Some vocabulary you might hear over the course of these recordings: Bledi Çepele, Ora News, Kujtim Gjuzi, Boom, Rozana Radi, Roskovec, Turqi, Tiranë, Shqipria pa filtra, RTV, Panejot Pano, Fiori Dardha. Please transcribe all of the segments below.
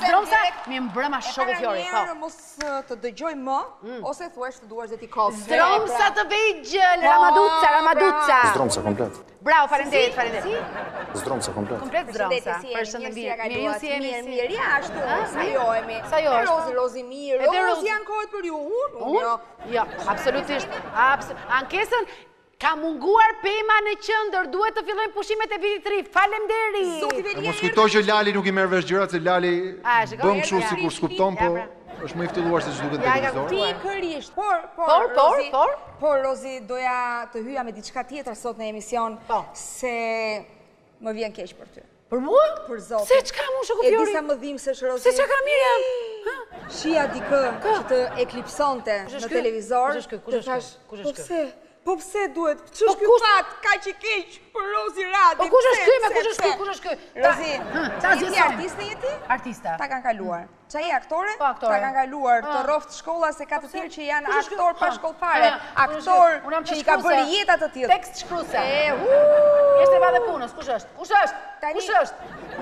Pastromsa, mi mbrëma shoku Fjori. E para njerë mos të dëgjoj më, ose thuesh të duash dhe ti kosë. Stromsa të bëj gjëllë, ramaduca, ramaduca. Zdromsa komplet. Bravo, falenderit, falenderit. Zdromsa komplet. Komplet zdromsa, përshëndetje. Mirë si jemi, mirë ja ashtu, sajojemi. Sajojemi. Rozi, Rozi mirë, Rozi janë kohët për ju, unë? Jo, absolutisht. Ankesën? Ka munguar pema në qëndër, duhet të fillojmë pushimet e vitit ri. Faleminderit. Mos kujto që Lali nuk i merr vesh gjërat, se Lali bën kështu sikur skupton, po është më i ftylluar se ç'duket televizor. Pikërisht. Por Rozi doja të hyja me diçka tjetër sot në emision, se më vjen keq për ty. Për mua? Për Zotin. Se çka më shoku Fiori? E disa më dhimbë se Rozi. Se çka Miriam? Shija dikë që të eklipsonte në televizor. Kush është ky? Po pse duhet? Që është kjo fatë, ka që keq për Rozi Radi? Po kush është kjo me, kush është kjo? Rozi, një ti artiste jeti? Artista. Ta kanë kaluar. Qa i aktore? Po aktore. Ta kanë kaluar të roftë shkolla se ka të tjerë që janë aktor pa shkollpare. Aktor që i ka bërë jeta të tjerë. Tekst shkruse. Jeshtë e va dhe punës, kush është? Kush është?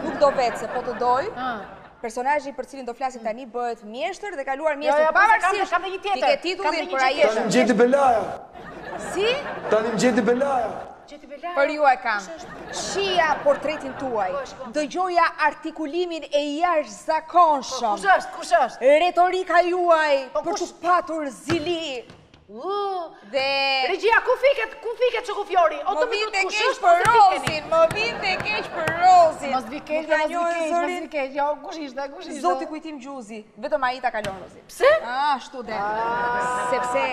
Nuk do vetë se po të dojë. Personajji për cilin do flasim tani bëhet mjeshtër dhe kaluar mjeshtër. Pavarësisht, kam dhe një tjetër. Ti ke titullin për ajesh. Tani më gjeti belaja. Si? Tani më gjeti belaja. Për ju e kam. Shija portretin tuaj. Dëgjoja artikulimin e jashtëzakonshëm. Kush është? Retorika juaj për të patur zili. Regjia, ku fiket që ku Fjori? Më vinte keq për Rozin, Mos vikesh, mos vikesh, jo, kush ishte? Zoti kujtim gjuzi, vetëm ai ta kalon Rozin. Pse? Ashtu dhe, sepse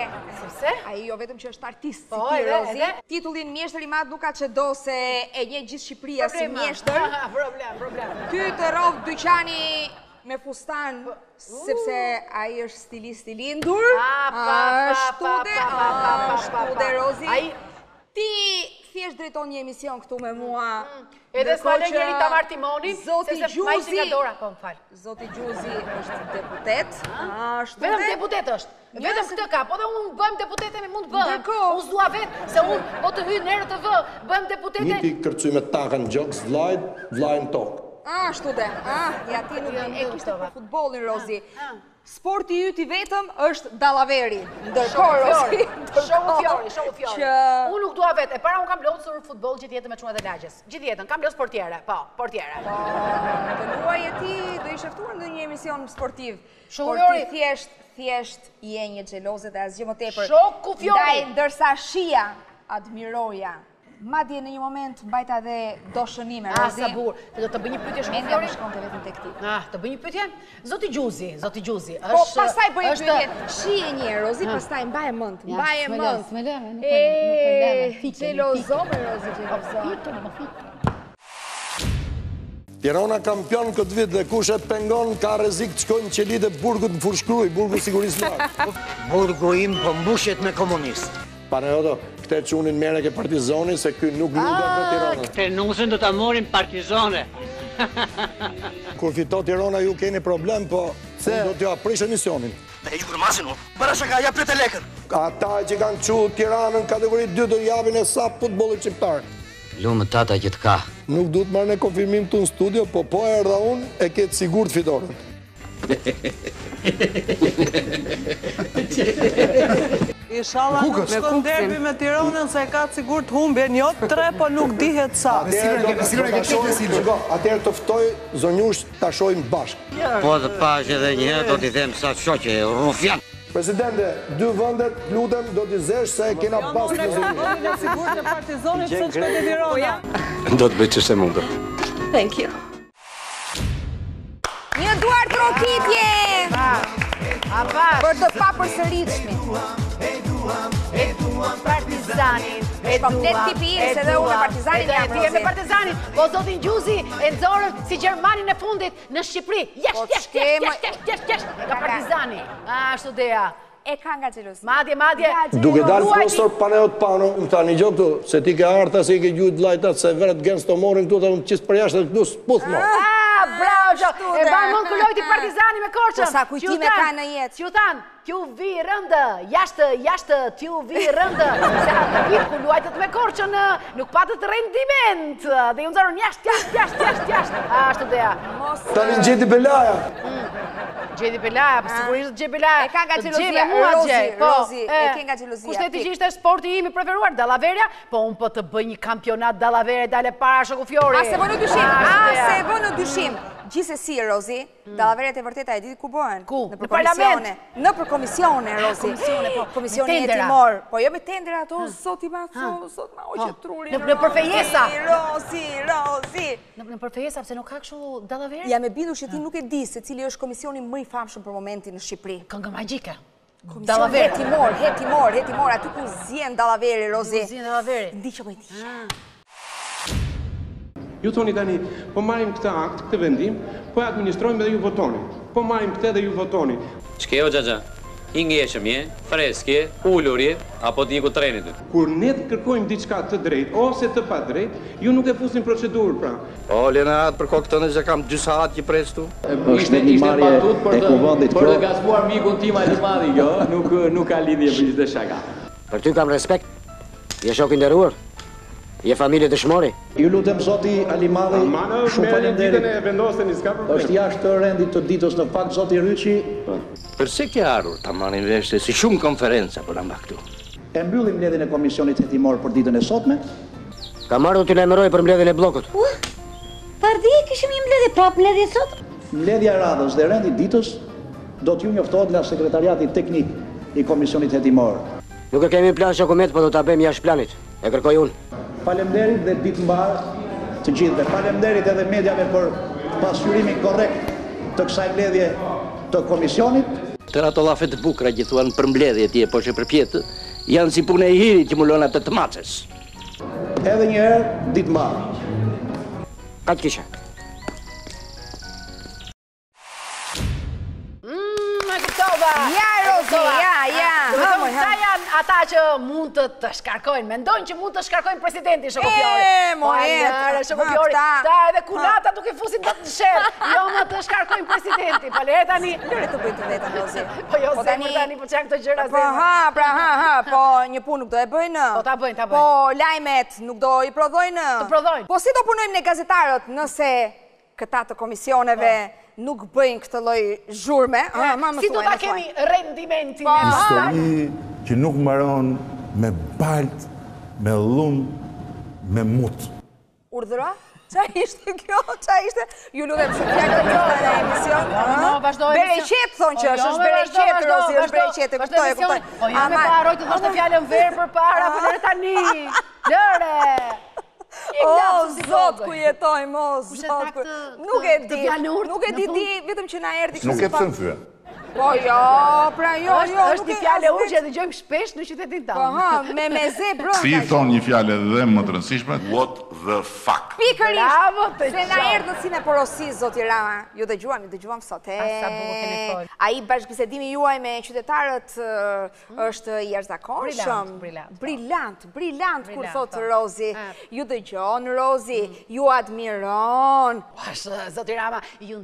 ai jo vetëm që është artist si ti Rozin. Titullin mjeshtër i madh nuk ka çdo se e njeh gjithë Shqipëria si mjeshtër. Problem. Ky të rrov dyqani me fustan, sepse aji është stilisti lindur. Ashtu dhe, Rozi. Ti thjesht drejton një emision këtu me mua. Edhe s'male njeri ta martimonin, sepse majshin nga dora. Po, m'fal. Zoti Gjuzi është deputet. Vetëm deputet është. Vetëm këtë ka, po dhe unë bëjmë deputetet e mund bëhem. Unë zdua vetë, se unë po të hynë nërë të vë, bëjmë deputetet. Një ti kërcuj me takën gjokës, vlajnë tokë. Ashtu dhe, ja ti nuk e kishtë për futbolin, Rozi. Sporti ju t'i vetëm është Dallaveri. Ndërkor, Rozi. Shohu Fjori. Unë nuk dua vetë, e para unë kam lodhë futbol gjithë jetën me çunat e lagjes. Gjithë jetën, kam lodhë sportiere, portiere. Të luaj e ti do i shëftuar në një emision sportiv. Shohu Fjori. Thjesht i e një gjelozit e asgjë më tepër. Shohu Fjori. Ndaj, ndërsa Shija admiroja. Madje në një moment bajta dhe do shënime, Rozi. Sabur, të bëj një pytje shumë fjori. Mendja më shkonte vetëm tek ti. Të bëj një pytje? Zoti Gjuzi. Po, pastaj bëj një pytje. Shije një, Rozi, pastaj mbaje mënd. Nuk me lëmë. Gjelozome, Rozi, gjelozome. Tirana kampion këtë vit dhe kush e pengon ka rrezik të shkojnë qelitë e burgut në Fushkruj, burgu sigurisë madhe. Burgu im po mbushet me komunistë. Panejoto, këte qunin mere ke partizoni, se këj nuk luga për Tirana. Këte nusën do të amorin partizone. Kur fito Tirana ju keni problem, po do t'ju aprishë emisionin. Dhe ju kërmasin, bërësha ka japë të lekën. Ata që kanë që Tiranën kategori 2 do javin e sa futbolit qiptarë. Lumë tata këtë ka. Nuk du të marrë në konfirmim të në studio, po e rrda unë e ketë sigur të fitorën. Ishala nuk shkon derbi me Tiranën se ka sigur të humbje, një 3 po nuk dihet sa. Atëherë të ftoj zonjush të shojmë bashkë. Po dhe pash edhe njëherë do t'i them sa shoqe, rufian. Presidente, dy vëndet, lutem, do t'i zesh se kena pasë në zonjush. Do t'bëj që shte mundër. Thank you. Një duar të rokitje për të pa përsëritshmi. E duam partizanin. E komplet tipirë, se dhe unë e partizanin jam, Rozi. E me partizanin, po zotin Gjuzi e nëzorën si Gjermanin e fundit në Shqipëri. Jesht! Ka partizanin. Ashtu deja. E ka nga gjelus. Madje. Duke dalë profesor Panejot Pano, më ta një gjokë tu, se ti ke arta, se i ke gjujt lajtat, se veret genës të morin këtu, të më qisë përjashtë dhe këtu s'puth mo. Bravo, e banë mund këllojti partizani me korqën. Sa kujtime ka në jetë. Që ju thanë, t'ju vi rëndë, jashtë t'ju vi rëndë, se atë vitë ku luajtët me korqën, nuk patët rendiment. Dhe ju nëzorën jashtë. Ashtë të ja. Tani gjeti belaja. Gjeti belaja, për sigurisht të gjeti belaja. E ka nga gjelozia, Rozi, e ke nga gjelozia. Kushteti që ishte sporti imi preferuar, Dallaveria, po unë po të bëj një kampionat Dallaveria, dale para Shokufiori. A se vë në dyshim. Gjithsesi, Rozi, Dallaveriat e vërteta e ditë ku bëhen? Ku? Në parlament? Në për komisione, Rozi. Komisione hetimor. Po jo me tendera ato, zoti ma, o që truri, Rozi. Në përfejesa. Rozi. Në përfejesa, përse nuk ka këshu Dallaveri? Ja me bidu që ti nuk e di se cili është komisioni më i famshëm për momentin në Shqipëri. Këngë magjike. Dallaveri. Hetimor, aty ku zjen Dallaveri, Rozi. Ndi që bëjti. Ju thoni tani, po marim këta akt, këtë vendim, po e administrojmë dhe ju votoni. Po marim këte dhe ju votoni. Qke o Gjaxha, i ngeshëm je, freskje, ullur je, apo t'i një ku trenit. Kur ne të kërkojmë diçka të drejt, ose të pa drejt, ju nuk e fusin procedurë pra. O, Lenat, përko këtë në që kam 2 saat që prestu. Ishte patut për të gaspuar mikun tima e të madhi, jo, nuk ka lidhje për gjithë shaka. Për ty kam respekt, je shok inderuar. Je familje dëshmori? Ju lutem zoti Alimadhi, shumë falenderit. Është jashtë rendit të ditës në fakt zoti Ryçi. Përse ke ardhur ta marrin vesh se si shumë konferenca po na mba këtu? E mbyllim mbledhjen e komisionit hetimor për ditën e sotme. Kam ardhur t'ju lajmëroj për mbledhjen e bllokut. Pardje kishim një mbledhje prapë mbledhje sot? Mbledhja e radhës dhe rendit ditës do t'ju njoftohet nga sekretariati teknik i komisionit hetimor. Nuk e kemi plan dokument, po do ta bëjmë jashtë planit. E kërkoj unë. Faleminderit dhe ditë mbar të gjithëve. Faleminderit edhe mediave për pasqyrimin korrekt të kësaj mbledhje të komisionit. Tëra ato llafe të bukura që thuan për mbledhje tje, po që përpjetë, janë si puna e hirit që mulon atë të maces. Edhe një herë, ditë mbar. Ka të kisha. E kuptova! Ja, Rozi, ja! Këta janë ata që mund të shkarkojnë, mendojnë që mund të shkarkojnë presidentin Shokofiori. Shokofiori, ta edhe kulata duke fusin të të shërë, jo më të shkarkojnë presidentin, po le tani... Lëre të bëjtë vetën, Rozi. Po jo, zemër tani, po qenë këtë gjëra zemër. Po një punë nuk do e bëjnë. Po ta bëjnë, Po lajmet nuk do i prodhojnë. Të prodhojnë. Po si do punojmë ne gazetarët nëse këta të komisioneve... nuk bëjnë këtë loj zhurme. Si do ta kemi rendimentin e histori që nuk mbaron me balt, me lum, me mut. Urdhëra? Qa ishte kjo? Qa ishte? Ju lutem shumë fjalë në emision. Bereqet thonë që është bereqet, Rozi, është bereqet, kuptoj. Po jo me paroj të thoshte fjalën verë përpara, po lëre tani. Lëre! O, Zot, ku jetojmë, o, Zot, nuk e di ti, vetëm që na erdi kështë pak. Nuk e pësën fyë. Po, jo. Është një fjale urë që e dëgjojmë shpesh në qytetin tanë. Me ze, bro. Si thonë një fjale dhe më të rëndësishme, what the fuck. Pikërisht, se na erdi në sinë e porosisë, Zot i Rama. Ju dëgjuam sot. A i bashkëbisedimi juaj me qytetarët është i jashtëzakonshëm. Brillant, kur thotë Rozi. Ju dëgjon, Rozi, ju admiron. Zot i Rama, ju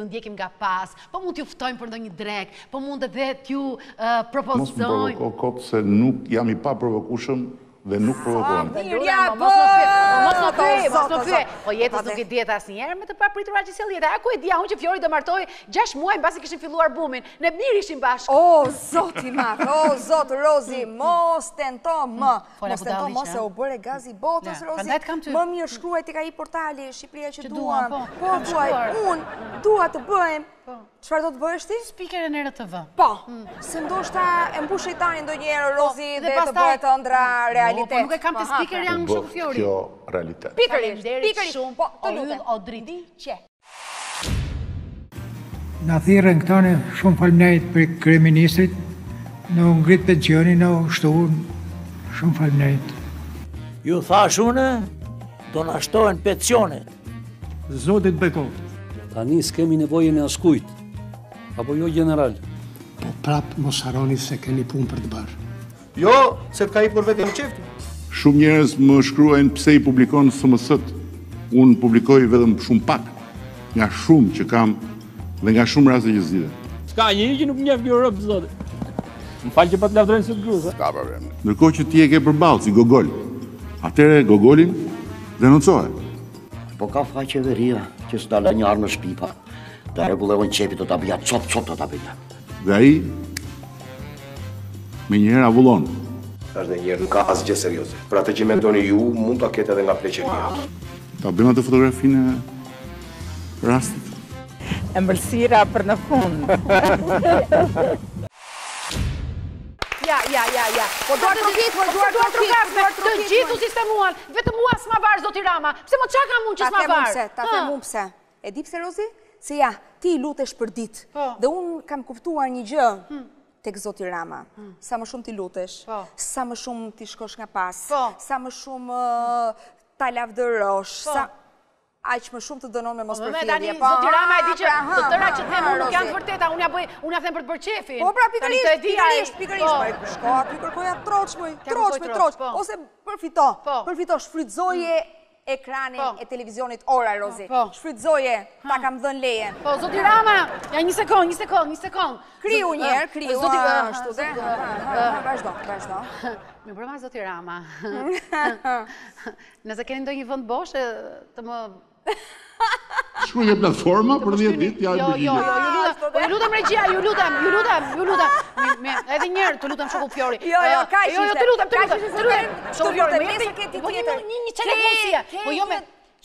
ndjekim nga pas, po mund t'ju ftojmë për ndonjë drek, po mund edhe t'ju propozojmë. Mos më provoko kopë se nuk jam i pa provokushëm dhe nuk provokohem. Mos në pyë, po jetës nuk e djetë asë njerë me të pa pritura që se ljeta. A ku e dija hun që Fiori dë martoj 6 muaj në basi këshim filluar Boomin, në mirë ishim bashkë. O, Zoti Matë, o, Zot, Rozi, mos tento më se o bërë e gazi botës, Rozi, më mirë shkruaj t'i ka i portali, Shqipria që duam, po duaj, unë dua të bëhem. Qëfar do të bëhesh ti? Spikere në RTV. Po, se ndoshta e mbushë i tani ndo njerë, Rozi, dhe të bëhet të ndra realitet. Po, nuk e kam të spikere janë më shumë Fiori. Kjo realitet. Pikërisht shumë, po, të lutem. O driti që. Në thirën këtane, shumë falënderit për kryeministrit, në ngrit pensioni, në shtuhun, shumë falënderit. Ju thashune, do në shtohen pensionet. Zotit Bekov. Tani s'kemi nevojën e askujt, apo jo general. Po prapë mos harroni se keni punë për të bërë. Jo, se t'ka i për vetë në qefti. Shumë njerës më shkruajnë pse i publikonë së mësët. Unë publikoj vetëm shumë pak. nga shumë që kam dhe nga shumë raste që zgjidhen. S'ka njëri që nuk njeh Europën, zoti. Më fal që pa të lavdrojnë sot gruza. S'ka problem. Ndërkohë që ti e ke përballë si Gogol. Atëre Gogolin denoncoje. Po ka faqe qeveria që s'dala një armë shpipa. Ta rregullojnë çepit do ta bëja çop çop do ta bëja. Dhe ai me njëherë avullon. Ashtë dhe njerë, nuk ka asgjë serioze. Pra të që mendoni ju, mund të ketë edhe nga pleqeria. Ta bëjmë atë fotografinë rastit? E mëlsira për në fund. Ja. Po duar trokit, të gjithu si se muan. Vetë mua s'ma barë, zoti Rama. Pse më çaka mund që s'ma barë? Ta them unë pse. E di pse, Rozi? Se ja, ti lutesh për ditë. Dhe unë kam kuptuar një gjë. Tek zoti Rama, sa më shumë ti lutesh, sa më shumë ti shkosh nga pas, sa më shumë ta lavdërosh, sa aq më shumë të dënon me mos përfillje. Zoti Rama e di që të tëra që them unë janë të vërteta, unë ja them për të bërë qefin. Po pra pikërisht, shko aty kërkoja troç, ose përfito, shfrytëzoje ekranin e televizionit Ora, Rozi. Shfrytëzoje, ta kam dhënë lejen. Po, zoti Rama, ja një sekond. Kriu njerë. Zoti Rama, ashtu dhe. Vazhdo. Më brëma, zoti Rama. Nëse keni ndonjë vend bosh të më... Shkruaj një platforma për 10 ditë, ja e bëjmë. Jo, ju lutem regjia. Edhe njerë, të lutem shoku Fiori. Jo, të lutem. Shoku Fiori, me jete një qelek mundësia.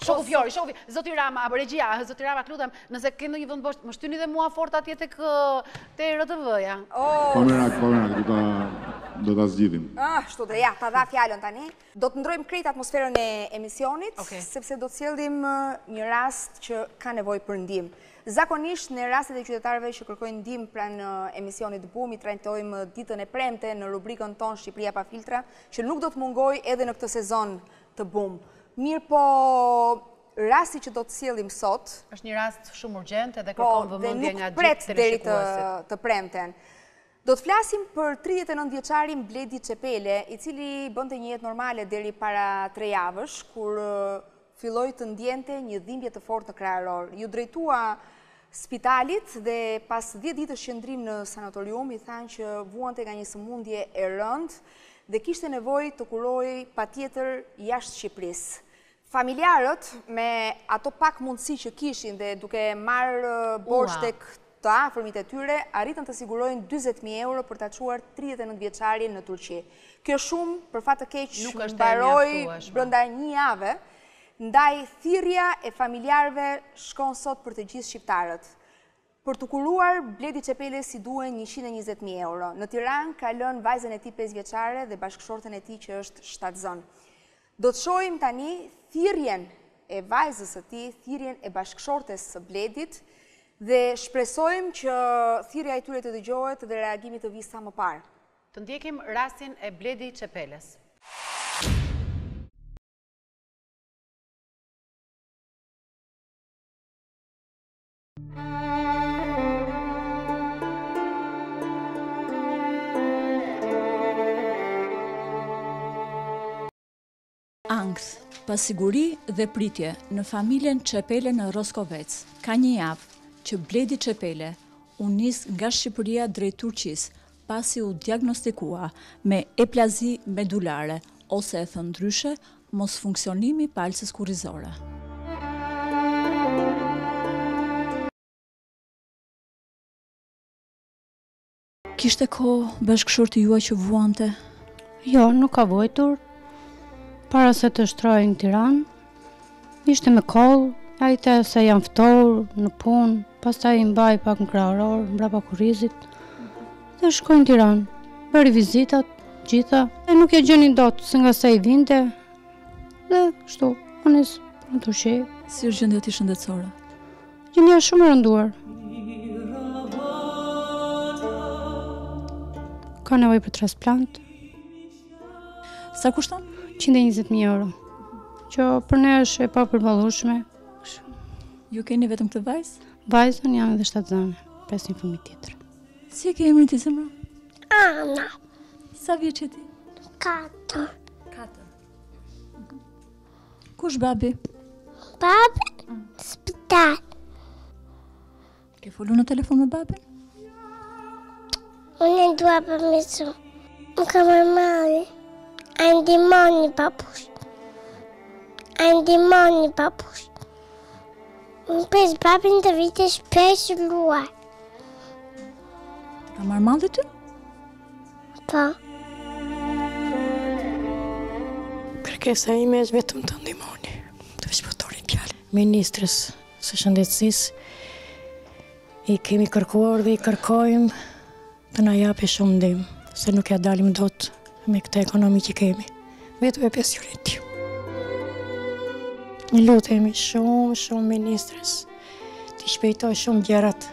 Shoku Fiori. Zoti Rama, apo regjia, zoti Rama, të lutem, nëse kendo një vënd boshtë, më shtyni dhe mua fort atje tek RTV-ja. Pamerak, do t'a zgjidhim. Ashtu dhe, ja, ta dha fjallën tani. Do të ndrojmë krejt atmosferën e emisionit, sepse do t'sjellim një rast që ka nevoj për ndim. Zakonisht në rastet e qytetarëve që kërkojnë ndim pranë emisionit Boom, i trajtojmë ditën e premte në rubrikën tonë Shqipria pa filtra, që nuk do të mungoj edhe në këtë sezon të Boom. Mirë po, rasti që do t'sjellim sot... është një rast shumë urgjent edhe kërkon vëmendje nga gjithë teleshikuesit. Do të flasim për 39-vjeçarin Bledi Çepele, i cili bënte një jetë normale deri para 3 javësh, kur filloi të ndjente një dhimbje të fortë në krahëror. Ju drejtua spitalit dhe pas 10 ditësh qëndrim në sanatorium i thanë që vuante nga një sëmundje e rëndë dhe kishte nevojë të kurohej patjetër jashtë Shqipërisë. Familjarët me ato pak mundësi që kishin dhe duke marrë borxh tek të afërmit e tyre, arritën të sigurojnë 20.000 euro për të çuar 39 vjeçarin në Turqi. Kjo shumë, për fat të keq, mbaroi brenda një jave, ndaj thirrja e familjarëve shkon sot për të gjithë shqiptarët. Për të kuruar Bledi Çepele si duhen 120.000 euro. Në Tiranë ka lënë vajzën e tij 5 vjeçare dhe bashkëshorten e tij që është shtatzën. Do të shohim tani thirrjen e vajzës së tij, thirrjen e bashkëshortes së Bledit. Dhe shpresojmë që thirrja e tyre të dëgjohet dhe reagimi të vijë sa më parë. Të ndjekim rastin e Bledi Çepeles. Ankth, pasiguri dhe pritje në familjen Çepele në Roskovec. Ka një javë që Bledi Çepele u nis nga Shqipëria drejt Turqisë pasi u diagnostikua me neoplazi medulare ose e thënë ndryshe mos funksionimi palsës kurrizore. Kishte kohë bashkëshorti juaj që vuante? Jo, nuk ka vuajtur. Para se të shtrohej në Tiranë, ishte me koll. Ajte se janë ftohur në punë, pastaj i mbaj pak në krahëror, mbrapa kurrizit, dhe shkoj në Tiranë. Bëri vizitat, gjitha, e nuk e gjeni dot, se nga sa i vinte, dhe kështu, u nis në Turqi. Si është gjendja ti shëndetësore? Gjendja shumë e rënduar. Ka nevojë për transplant. Sa kushton? 120.000 euro, që për ne është e papërballueshme. Ju keni vetëm këtë vajzë? Vajzën jam edhe 7 zane, 5 një fëmijë tjetër. Si e ke emrin ti zemra? Ana. Sa vjeç je ti? 4. 4. Kush babi? Babi? Spital. Ke folu në telefon me babin? Unë ndua për me su. Më ka mërmali. A ndimoni papush. A ndimoni papush. Më pes babin të vite shpesh luar. Ka mërmali ty? Po. Kërkesa ime është vetëm të ndihmoni, të shpëtoni fjalë. Ministres së Shëndetësisë i kemi kërkuar dhe i kërkojmë të na japë shumë ndihmë, se nuk ja dalim dot me këtë ekonomi që kemi. Vetëm me pensionin tim. Ne lutemi shumë ministres të shpejtoj shumë gjërat,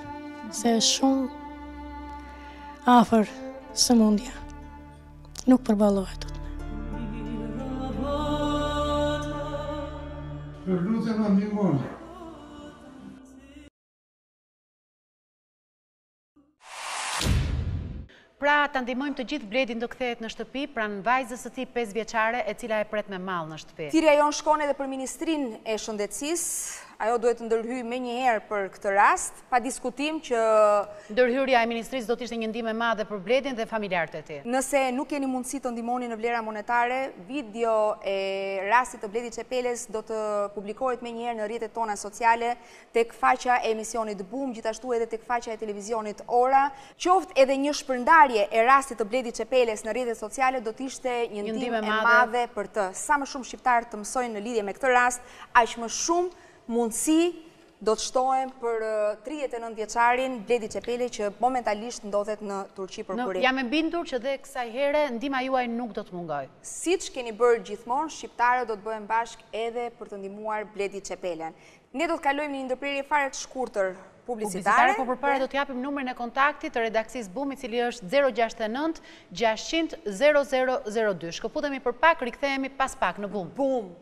se është shumë afër sëmundja. Nuk përballohet. Eu luto na minha mão. Pra ta ndihmojmë të gjithë Bledin do kthehet në shtëpi pranë vajzës së tij 5 vjeçare e cila e pret me mall në shtëpi. Thirrja jon shkon edhe për Ministrinë e Shëndetësisë. Ajo duhet të ndërhyjë menjëherë për këtë rast, pa diskutim që ndërhyrja e ministrisë do të ishte një ndihmë e madhe për Bledin dhe familjarët e tij. Nëse nuk keni mundësi të ndihmoni në vlera monetare, video e rastit të Bledi Çepeles do të publikohet menjëherë në rrjetet tona sociale, tek faqja e emisionit Boom, gjithashtu edhe tek faqja e televizionit Ora. Qoftë edhe një shpërndarje e rastit të Bledi Çepeles në rrjetet sociale do të ishte një ndihmë e madhe për të. Sa më shumë shqiptarë të mësojnë në lidhje me këtë rast, aq më shumë mundësi do të shtohen për 39 vjeçarin Bledi Çepele që momentalisht ndodhet në Turqi për purim. Jam e bindur që dhe kësaj here ndihma juaj nuk do të mungoj. Siç keni bërë gjithmonë, shqiptarët do të bëhen bashkë edhe për të ndihmuar Bledi Çepelen. Ne do të kalojmë në një ndërprerje fare të shkurtër publicitare, por përpara do t'japim numrin e kontaktit të redaksis Boom, i cili është 069 600 0002. Shkëputemi për pak, rikthehemi pas pak në Boom. Boom.